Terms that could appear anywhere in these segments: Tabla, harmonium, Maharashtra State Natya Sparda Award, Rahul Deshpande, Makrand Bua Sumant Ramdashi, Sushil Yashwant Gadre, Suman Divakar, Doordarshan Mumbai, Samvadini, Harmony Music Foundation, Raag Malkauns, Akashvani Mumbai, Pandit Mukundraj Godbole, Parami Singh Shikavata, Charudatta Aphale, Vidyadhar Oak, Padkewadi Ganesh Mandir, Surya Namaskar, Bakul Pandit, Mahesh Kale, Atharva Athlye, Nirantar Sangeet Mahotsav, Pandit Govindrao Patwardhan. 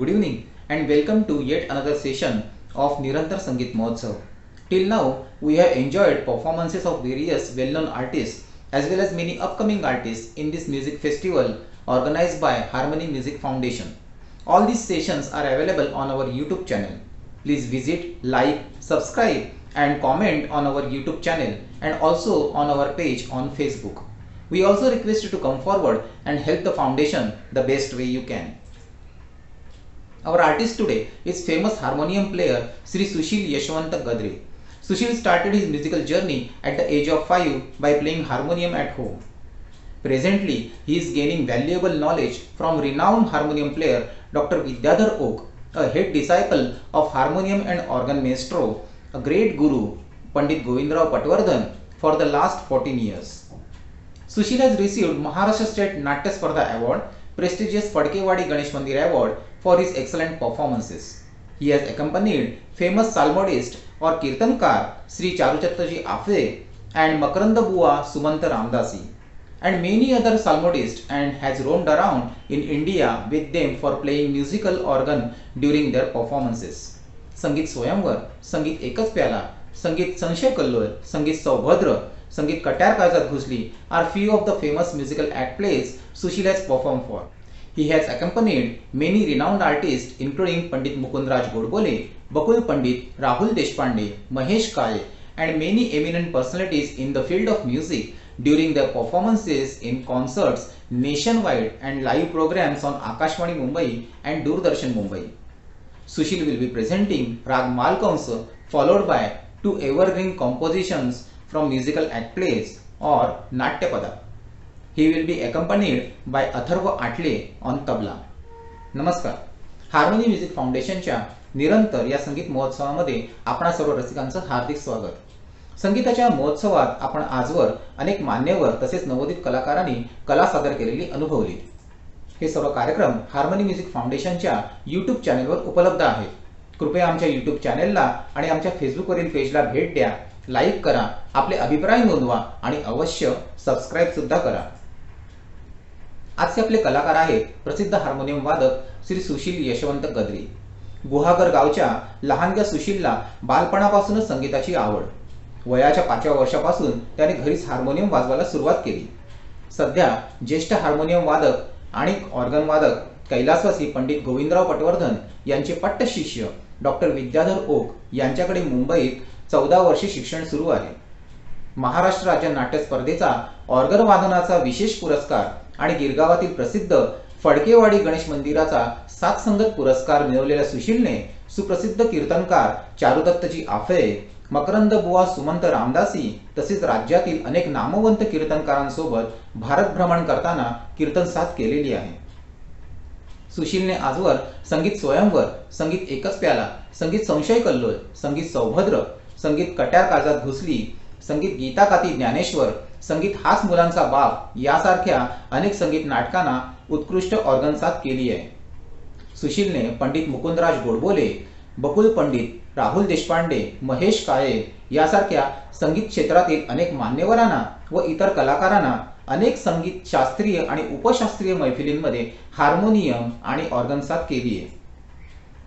Good evening and welcome to yet another session of Nirantar Sangeet Mahotsav. Till now, we have enjoyed performances of various well-known artists as well as many upcoming artists in this music festival organized by Harmony Music Foundation. All these sessions are available on our YouTube channel. Please visit, like, subscribe and comment on our YouTube channel and also on our page on Facebook. We also request you to come forward and help the foundation the best way you can. Our artist today is famous harmonium player Sri Sushil Yashwant Gadre. Sushil started his musical journey at the age of 5 by playing harmonium at home. Presently, he is gaining valuable knowledge from renowned harmonium player Dr. Vidyadhar Oak, a head disciple of harmonium and organ maestro, a great guru Pandit Govindrao Patwardhan for the last 14 years. Sushil has received Maharashtra State Natya Sparda Award, prestigious Padkewadi Ganesh Mandir Award for his excellent performances. He has accompanied famous psalmodist or kirtankar Sri Charudatta Aphale and Makrand Bua Sumant Ramdashi and many other psalmodists, and has roamed around in India with them for playing musical organ during their performances. Sangeet Swayamvar, Sangeet Ekas Pyala, Sangeet Sanshay Kallol, Sangeet Saubhadra, Sangeet Katyar Kajat Ghusli are few of the famous musical act plays Sushil has performed for. He has accompanied many renowned artists including Pandit Mukundraj Godbole, Bakul Pandit, Rahul Deshpande, Mahesh Kale and many eminent personalities in the field of music during their performances in concerts nationwide and live programs on Akashvani Mumbai and Doordarshan Mumbai. Sushil will be presenting Raag Malkauns followed by two evergreen compositions from musical act plays or Natyapada. He will be accompanied by Atharva Athlye on tabla. नमस्कार. Harmony music फाउंडेशनच्या निरंतर या संगीत महोत्सवामध्ये आपणा सर्व रसिकांचं हार्दिक स्वागत. संगीताच्या महोत्सवात आपण आजवर अनेक मान्यवर तसेच नवोदित कलाकारांनी कला सादर केलेली अनुभवली. हे सर्व कार्यक्रम हार्मोनी म्युझिक फाउंडेशनच्या YouTube चॅनलवर उपलब्ध आहेत. कृपया आमच्या YouTube चॅनलला आणि आमच्या फेसबुकवरील पेजला भेट द्या, लाईक करा, आपले अभिप्राय नोंदवा आणि अवश्य सबस्क्राइब सुद्धा करा. आज से आपले कलाकार आहेत प्रसिद्ध हार्मोनियम वादक श्री सुशील यशवंत गद्रे. गुहागर गावच्या लहानग्या सुशीलला बालपणापासूनच संगीताची आवड. वयाच्या 5व्या वर्षापासून त्याने घरीच हार्मोनियम वाजवायला सुरुवात केली. सध्या ज्येष्ठ हार्मोनियम वादक आणि ऑर्गन वादक कैलासवासी पंडित गोविंदराव पटवर्धन यांचे पट्ट शिष्य डॉक्टर विद्याधर ओक यांच्याकडे मुंबईत 14 वर्षे शिक्षण सुरू आहे. महाराष्ट्र राज्य नाट्य स्पर्धेचा ऑर्गन वादनाचा विशेष पुरस्कार आणि गिरगावातील प्रसिद्ध फडकेवाडी गणेश मंदिराचा सात संगत पुरस्कार मिळवलेल्या सुशीलने सुप्रसिद्ध कीर्तनकार चारुदत्तजी आफळे, मकरंद बुवा सुमंत रामदासी तसेच राज्यातील अनेक नामवंत कीर्तनकारांसोबत भारत भ्रमण करताना कीर्तन साथ केलेली आहे. सुशीलने आजवर संगीत स्वयंवर, संगीत एकच प्याला, संगीत संशय कल्लोळ, संगीत सौभद्र, संगीत कट्यार काजात घुसली, संगीत गीताकाती ज्ञानेश्वर, संगीत हाच मुलांचा बाप यासारख्या अनेक संगीत नाटकांना उत्कृष्ट ऑर्गन साथ केली आहे. सुशीलने पंडित मुकुंदराज गोडबोले, बकुल पंडित, राहुल देशपांडे, महेश काळे यासारख्या संगीत क्षेत्रातील अनेक मान्यवरांना व इतर कलाकारांना अनेक संगीत शास्त्रीय आणि उपशास्त्रीय मैफिलींमध्ये हार्मोनियम आणि ऑर्गन साथ केली आहे.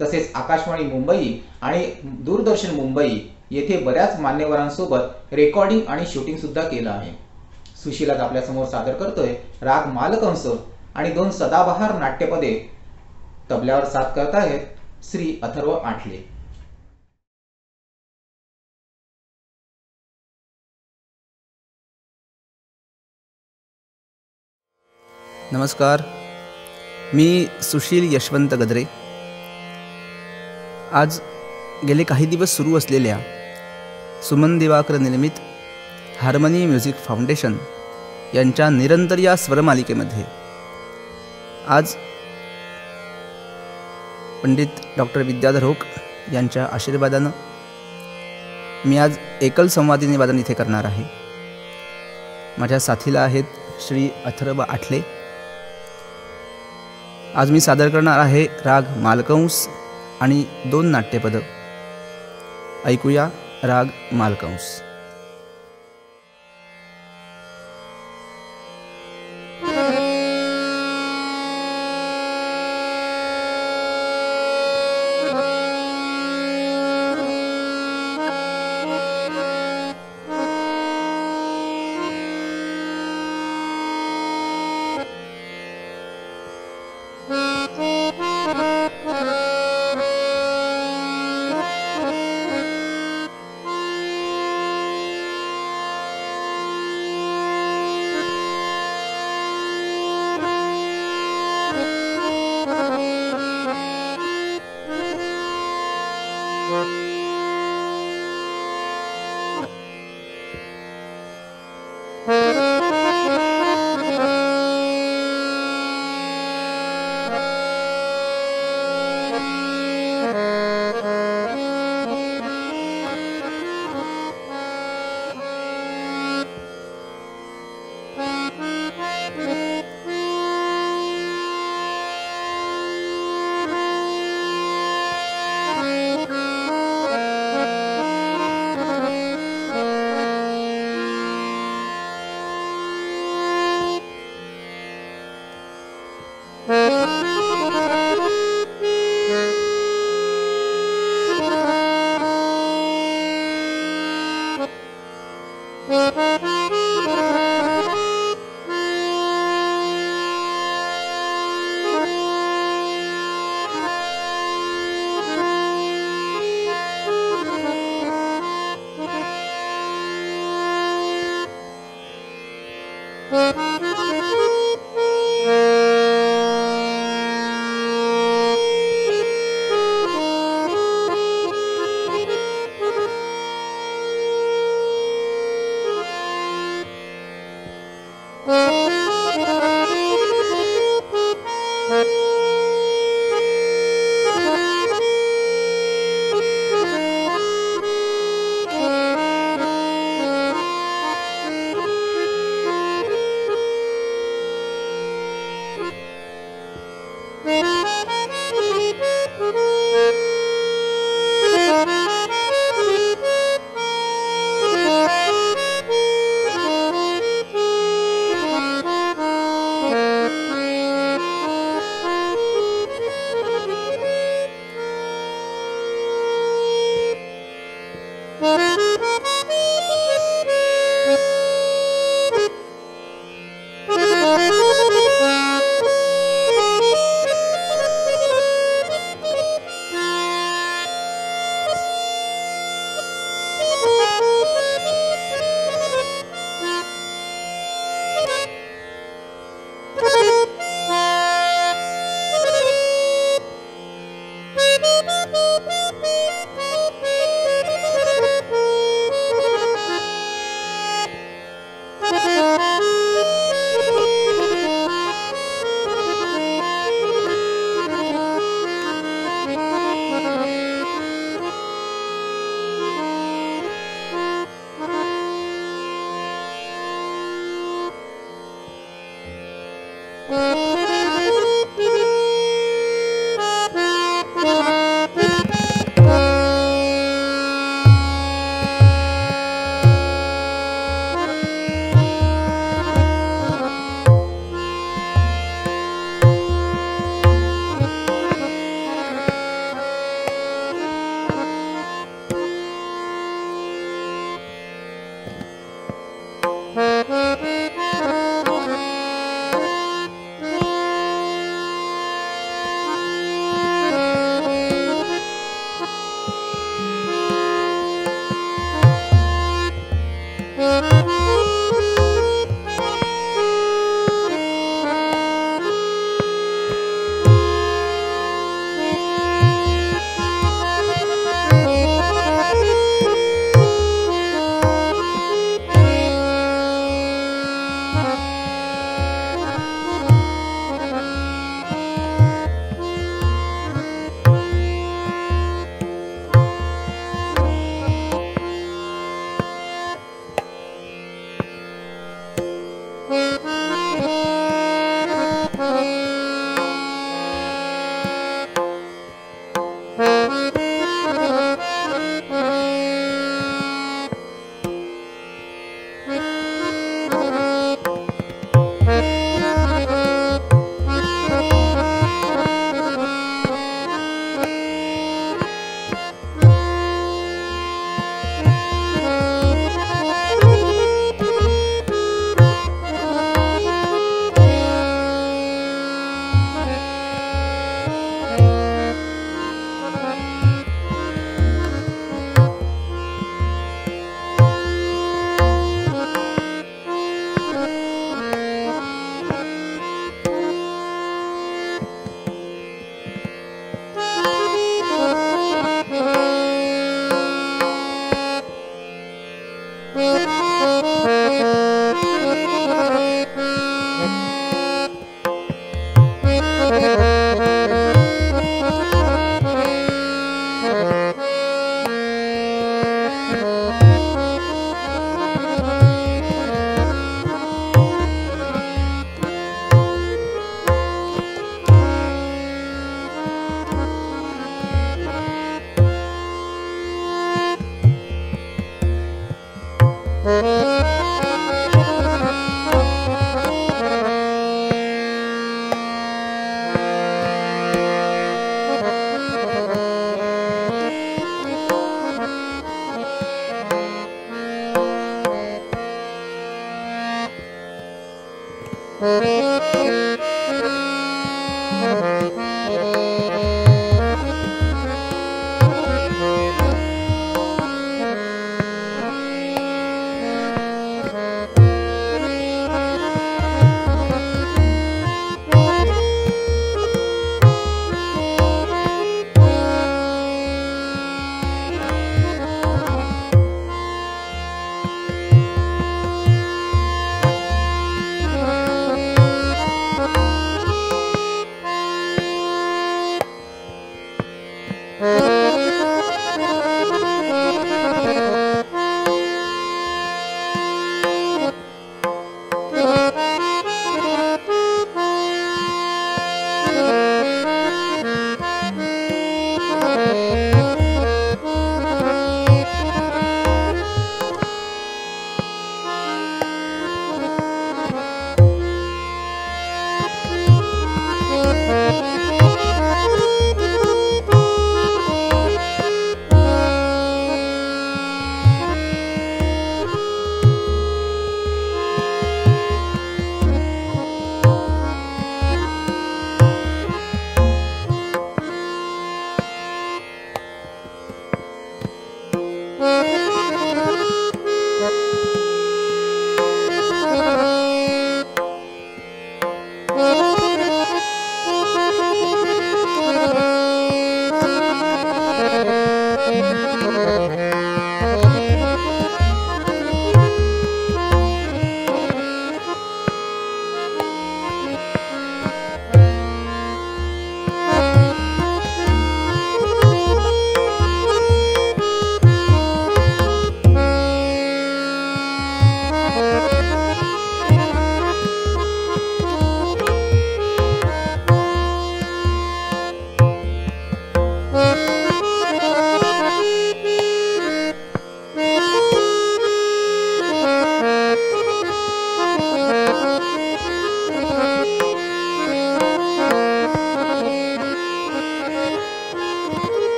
तसेच आकाशवाणी मुंबई आणि दूरदर्शन मुंबई येथे बऱ्याच मान्यवरांसोबत रेकॉर्डिंग आणि शूटिंग सुद्धा केलं आहे. सुशील आज आपल्यासमोर सादर करतोय राग मालकंस आणि दोन सदाबहार नाट्यपदे तबल्यावर साथ करतायत श्री अथर्व आठले. नमस्कार, मी सुशील यशवंत गद्रे. आज गेले काही दिवस सुरू असलेल्या सुमन दिवाकर निर्मित हार्मनी म्युझिक फाउंडेशन यांच्या निरंतर या स्वरमालिकेमध्ये आज पंडित डॉक्टर विद्याधर ओक यांच्या आशीर्वादानं मी आज एकल संवादिनी वादन इथे करणार आहे. माझ्या साथीला आहेत श्री अथर्व आठले. आज मी सादर करणार आहे राग मालकंस आणि दोन नाट्यपदं. ऐकूया राग मालकंस.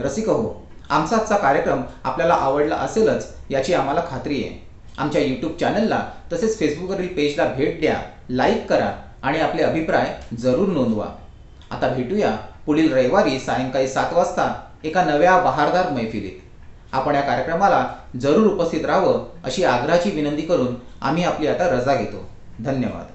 रसिक हो, आमचा आजचा कार्यक्रम आपल्याला आवडला असेलच याची आम्हाला खात्री आहे. आमच्या यूट्यूब चॅनलला तसेच फेसबुकवरील पेजला भेट द्या, लाईक करा आणि आपले अभिप्राय जरूर नोंदवा. आता भेटूया पुढील रविवारी सायंकाळी 7 वाजता एका नव्या बहारदार मैफिलीत. आपण या कार्यक्रमाला जरूर उपस्थित राहावं अशी आग्रहाची विनंती करून आम्ही आपली आता रजा घेतो. धन्यवाद.